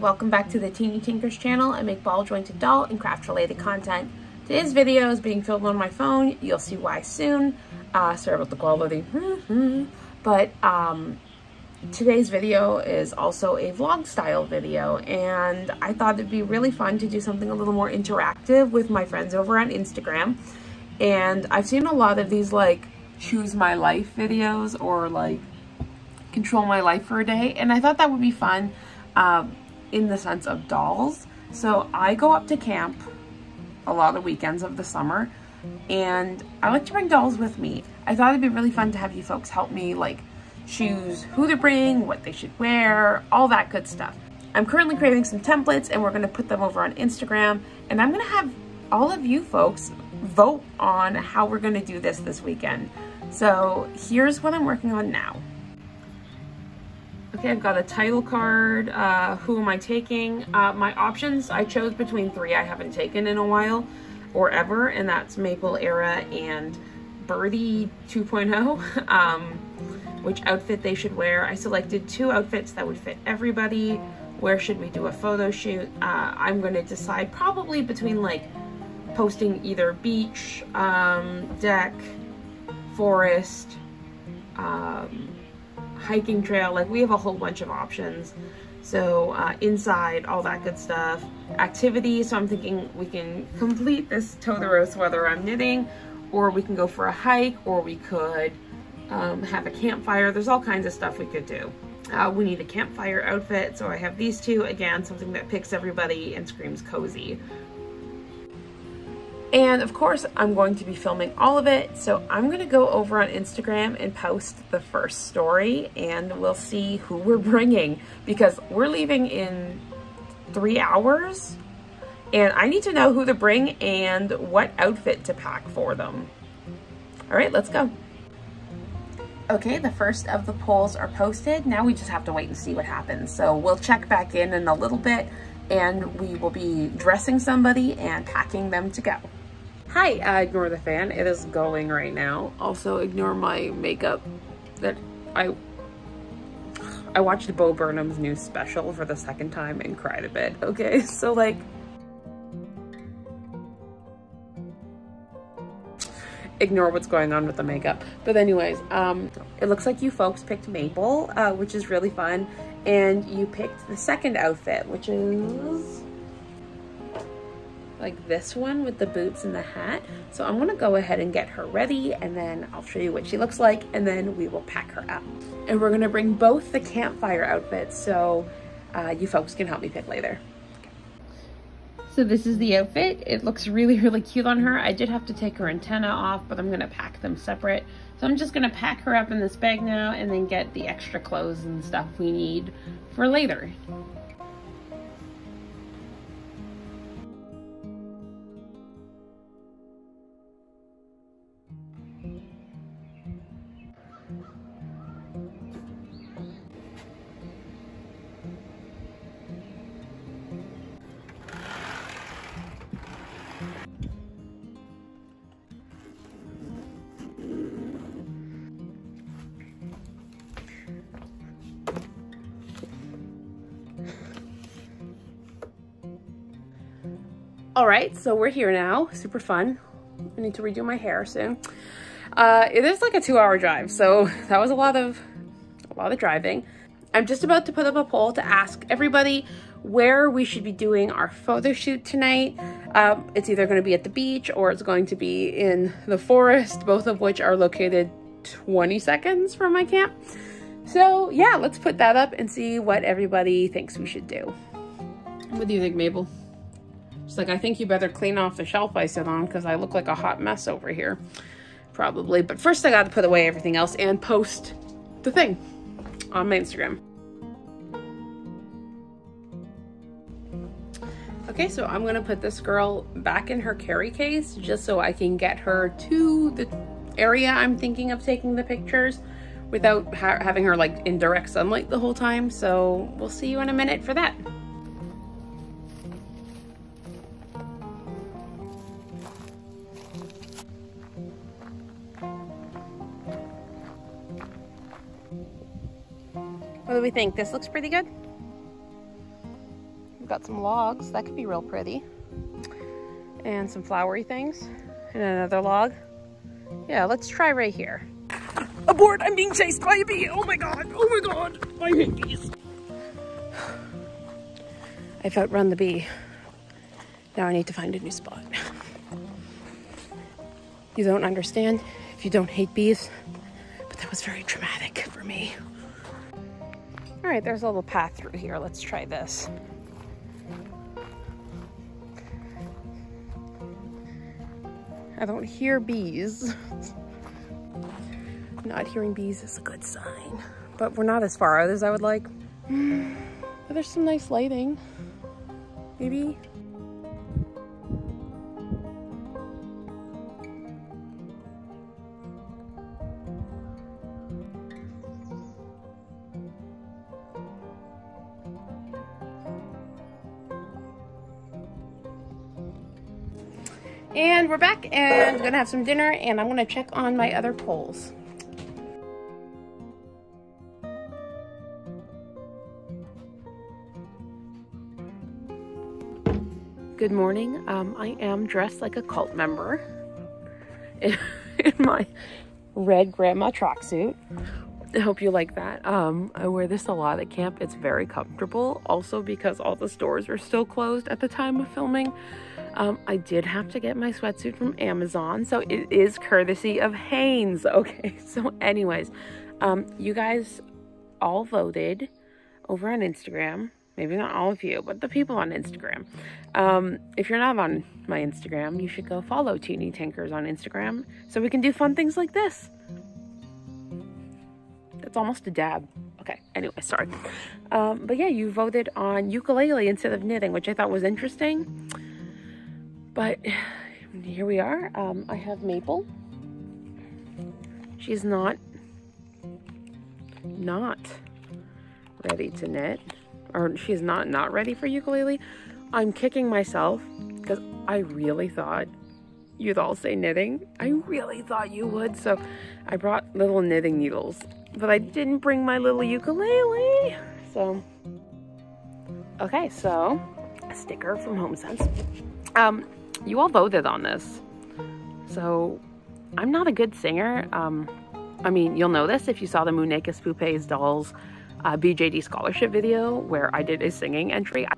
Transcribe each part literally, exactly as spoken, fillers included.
welcome back to the Teeny Tinkers channel. I make ball jointed doll and craft related content. Today's video is being filmed on my phone. You'll see why soon. Uh, sorry about the quality. But um, today's video is also a vlog style video, and I thought it'd be really fun to do something a little more interactive with my friends over on Instagram. And I've seen a lot of these like choose my life videos or like control my life for a day, and I thought that would be fun um, in the sense of dolls. So I go up to camp a lot of weekends of the summer, and I like to bring dolls with me. I thought it'd be really fun to have you folks help me like choose who to bring, what they should wear, all that good stuff. I'm currently creating some templates and we're going to put them over on Instagram, and I'm going to have all of you folks vote on how we're going to do this this weekend. So here's what I'm working on now. Okay, I've got a title card. Uh, who am I taking? Uh, my options, I chose between three I haven't taken in a while or ever, and that's Maple Era and Birdie two point oh, um, which outfit they should wear. I selected two outfits that would fit everybody. Where should we do a photo shoot? Uh, I'm going to decide probably between like posting either beach, um, deck, forest, um, hiking trail. Like, we have a whole bunch of options. So uh, inside, all that good stuff. Activity, so I'm thinking we can complete this Totoro sweater I'm knitting, or we can go for a hike, or we could um, have a campfire. There's all kinds of stuff we could do. Uh, we need a campfire outfit, so I have these two. Again, something that picks everybody and screams cozy. And of course, I'm going to be filming all of it, so I'm gonna go over on Instagram and post the first story, and we'll see who we're bringing, because we're leaving in three hours, and I need to know who to bring and what outfit to pack for them. All right, let's go. Okay, the first of the polls are posted. Now we just have to wait and see what happens. So we'll check back in in a little bit, and we will be dressing somebody and packing them to go. Hi, uh, ignore the fan. It is going right now. Also, ignore my makeup that I... I watched Bo Burnham's new special for the second time and cried a bit, okay? So, like... ignore what's going on with the makeup. But anyways, um, it looks like you folks picked Maple, uh, which is really fun. And you picked the second outfit, which is like this one with the boots and the hat. So I'm gonna go ahead and get her ready, and then I'll show you what she looks like, and then we will pack her up. And we're gonna bring both the campfire outfits, so uh, you folks can help me pick later. So this is the outfit. It looks really, really cute on her. I did have to take her antenna off, but I'm gonna pack them separate. So I'm just gonna pack her up in this bag now and then get the extra clothes and stuff we need for later. All right, so we're here now, super fun. I need to redo my hair soon. Uh, it is like a two hour drive, so that was a lot of, a lot of driving. I'm just about to put up a poll to ask everybody where we should be doing our photo shoot tonight. Um, it's either gonna be at the beach or it's going to be in the forest, both of which are located twenty seconds from my camp. So yeah, let's put that up and see what everybody thinks we should do. What do you think, Mabel? She's like, I think you better clean off the shelf I sit on because I look like a hot mess over here. Probably. But first I got to put away everything else and post the thing on my Instagram. Okay, so I'm going to put this girl back in her carry case just so I can get her to the area I'm thinking of taking the pictures without ha having her like in direct sunlight the whole time. So we'll see you in a minute for that. What do we think? This looks pretty good. We've got some logs. That could be real pretty. And some flowery things. And another log. Yeah, let's try right here. Abort! I'm being chased by a bee! Oh my god! Oh my god! I hate bees! I've outrun the bee. Now I need to find a new spot. You don't understand if you don't hate bees, but that was very traumatic for me. All right, there's a little path through here. Let's try this. I don't hear bees. Not hearing bees is a good sign, but we're not as far out as I would like. But there's some nice lighting, maybe. And we're back, and we're gonna have some dinner, and I'm gonna check on my other poles. Good morning. Um, I am dressed like a cult member in, in my red grandma tracksuit. I hope you like that. Um, I wear this a lot at camp. It's very comfortable. Also, because all the stores are still closed at the time of filming, um, I did have to get my sweatsuit from Amazon. So it is courtesy of Hanes. Okay. So anyways, um, you guys all voted over on Instagram. Maybe not all of you, but the people on Instagram. Um, if you're not on my Instagram, you should go follow Teeny Tinkers on Instagram so we can do fun things like this. That's almost a dab. Okay, anyway, sorry. Um, but yeah, you voted on ukulele instead of knitting, which I thought was interesting. But here we are. Um, I have Maple. She's not, not ready to knit. Or she's not not ready for ukulele. I'm kicking myself because I really thought you'd all say knitting. I really thought you would. So I brought little knitting needles, but I didn't bring my little ukulele. So, okay, so a sticker from HomeSense. Um, you all voted on this. So I'm not a good singer. Um, I mean, you'll know this if you saw the Munekus Poupées Dolls Uh, B J D scholarship video where I did a singing entry. I,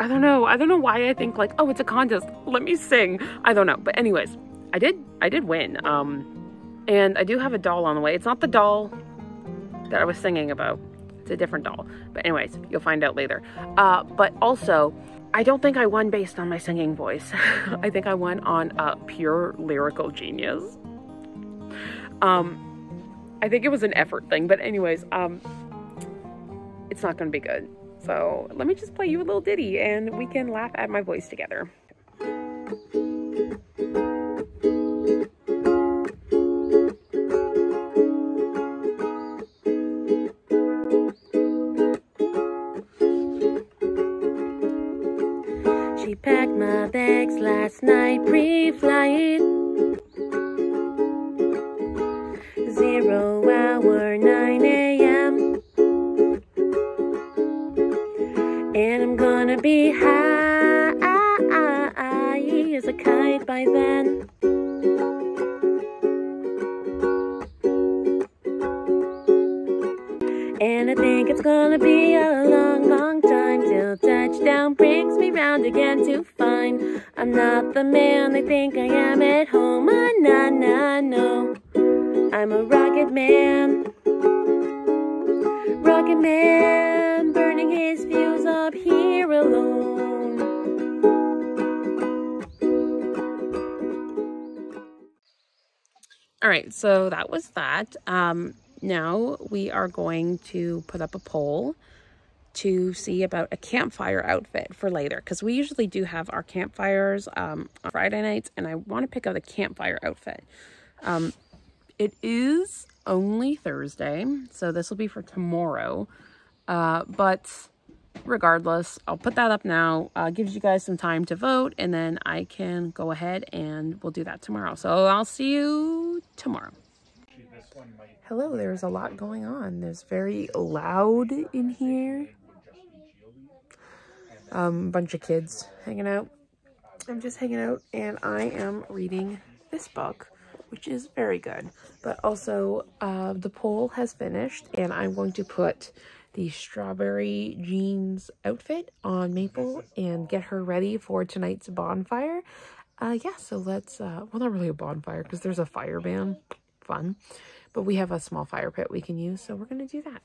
I don't know. I don't know why I think like, oh, it's a contest. Let me sing. I don't know. But anyways, I did, I did win. Um, and I do have a doll on the way. It's not the doll that I was singing about. It's a different doll. But anyways, you'll find out later. Uh, but also, I don't think I won based on my singing voice. I think I won on uh, pure lyrical genius. Um, I think it was an effort thing. But anyways, um, it's not gonna be good. So let me just play you a little ditty and we can laugh at my voice together. She packed my bags last night, pre-flight. Zero hour, nine A M And I'm gonna be high as a kite by then. And I think it's gonna be a long, long time till touchdown brings me round again to find I'm not the man they think I am at home. Oh, nah, nah, no, I'm a rocket man. Rocket man, burning his fuse up here alone. All right, so that was that. Um, now we are going to put up a poll to see about a campfire outfit for later, because we usually do have our campfires um, on Friday nights, and I want to pick out a campfire outfit. Um, it is only Thursday, so this will be for tomorrow, uh but regardless, I'll put that up now. Uh gives you guys some time to vote, and then I can go ahead and we'll do that tomorrow. So I'll see you tomorrow. Hello, there's a lot going on. There's very loud in here. um, bunch of kids hanging out. I'm just hanging out, and I am reading this book, which is very good. But also, uh, the poll has finished, and I'm going to put the strawberry jeans outfit on Maple and get her ready for tonight's bonfire. Uh, yeah, so let's, uh, well, not really a bonfire, because there's a fire ban. Fun. But we have a small fire pit we can use, so we're going to do that.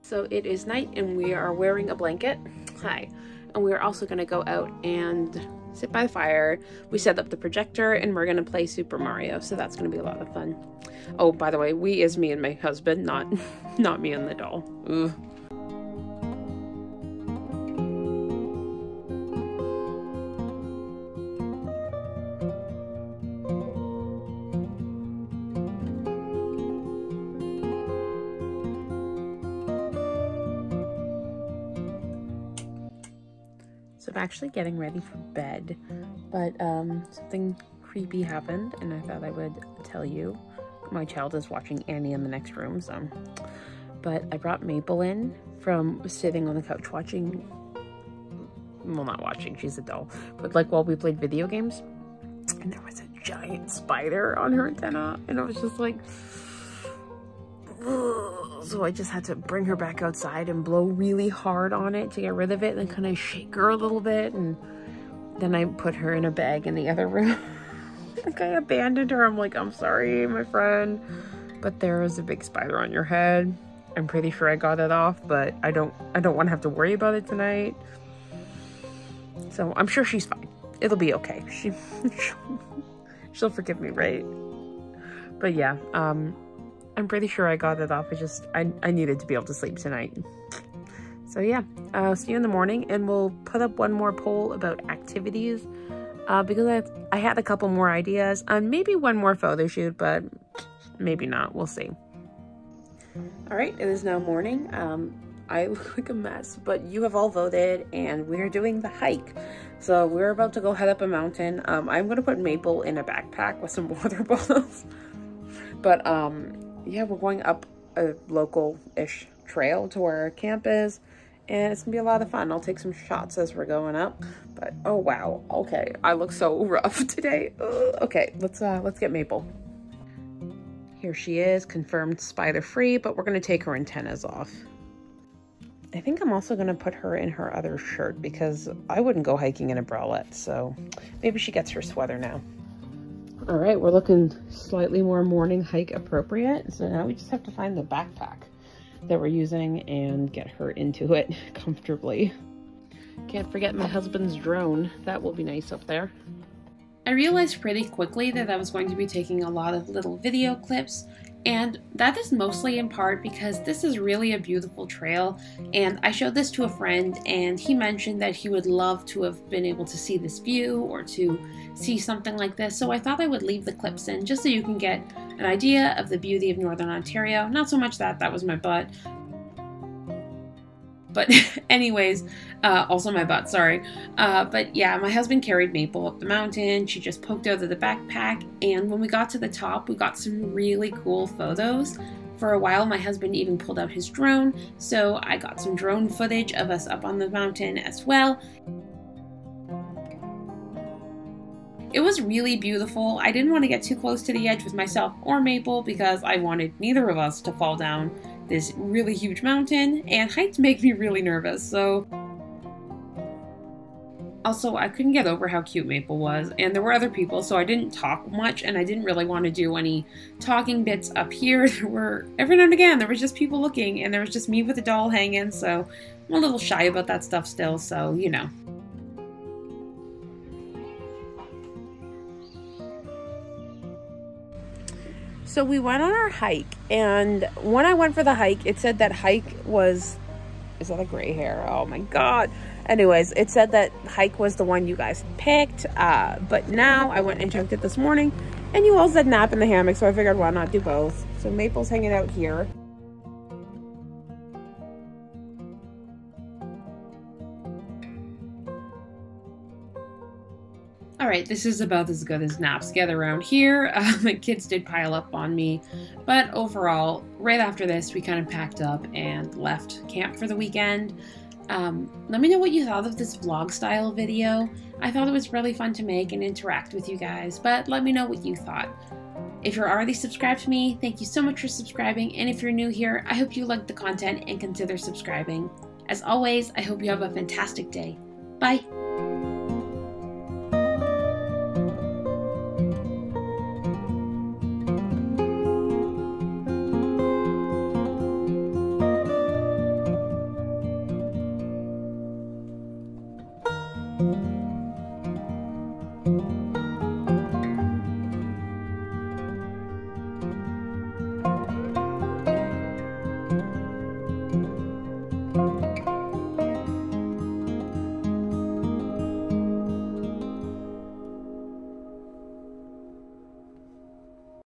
So it is night, and we are wearing a blanket. Hi. And we're also going to go out and sit by the fire. We set up the projector, and we're going to play Super Mario, so that's going to be a lot of fun. Oh, by the way, we is me and my husband, not not me and the doll. Ugh. So I'm actually getting ready for bed, but um, something creepy happened, and I thought I would tell you. My child is watching Annie in the next room, so. But I brought Maple in from sitting on the couch watching, well, not watching, she's a doll, but like while we played video games, and there was a giant spider on her antenna, and I was just like, ugh. So I just had to bring her back outside and blow really hard on it to get rid of it, and then kind of shake her a little bit, and then I put her in a bag in the other room. Like, I abandoned her. I'm like, I'm sorry, my friend, but there is a big spider on your head. I'm pretty sure I got it off, but I don't I don't want to have to worry about it tonight. So I'm sure she's fine. It'll be okay. She she'll forgive me, right? But yeah, um I'm pretty sure I got it off. I just, I, I needed to be able to sleep tonight. So yeah, uh, see you in the morning, and we'll put up one more poll about activities, uh, because I, I had a couple more ideas, and maybe one more photo shoot, but maybe not, we'll see. All right, it is now morning. Um, I look like a mess, but you have all voted, and we're doing the hike. So we're about to go head up a mountain. Um, I'm gonna put Maple in a backpack with some water bottles, but um, yeah, we're going up a local-ish trail to where our camp is, and it's gonna be a lot of fun. I'll take some shots as we're going up, but oh wow, okay, I look so rough today. Ugh. Okay, let's uh, let's get Maple. Here she is, confirmed spider-free, but we're gonna take her antennas off. I think I'm also gonna put her in her other shirt, because I wouldn't go hiking in a bralette, so maybe she gets her sweater now. All right, we're looking slightly more morning hike appropriate. So now we just have to find the backpack that we're using and get her into it comfortably. Can't forget my husband's drone. That will be nice up there. I realized pretty quickly that I was going to be taking a lot of little video clips, and that is mostly in part because this is really a beautiful trail, and I showed this to a friend, and he mentioned that he would love to have been able to see this view or to see something like this, so I thought I would leave the clips in just so you can get an idea of the beauty of Northern Ontario. Not so much that, that was my butt. But anyways, uh, also my butt, sorry. Uh, but yeah, my husband carried Maple up the mountain. She just poked out of the backpack. And when we got to the top, we got some really cool photos. For a while, my husband even pulled out his drone. So I got some drone footage of us up on the mountain as well. It was really beautiful. I didn't want to get too close to the edge with myself or Maple, because I wanted neither of us to fall down this really huge mountain, and heights make me really nervous, so. Also, I couldn't get over how cute Maple was, and there were other people, so I didn't talk much, and I didn't really want to do any talking bits up here. There were, every now and again, there was just people looking, and there was just me with the doll hanging, so I'm a little shy about that stuff still, so, you know. So we went on our hike, and when I went for the hike, it said that hike was, is that a gray hair? Oh my God. Anyways, it said that hike was the one you guys picked, uh, but now I went and checked it this morning, and you all said nap in the hammock, so I figured why not do both. So Maple's hanging out here. this is about as good as naps get around here. Uh, the kids did pile up on me, but overall, right after this, we kind of packed up and left camp for the weekend. Um, let me know what you thought of this vlog style video. I thought it was really fun to make and interact with you guys, but let me know what you thought. If you're already subscribed to me, thank you so much for subscribing, and if you're new here, I hope you like the content and consider subscribing. As always, I hope you have a fantastic day. Bye!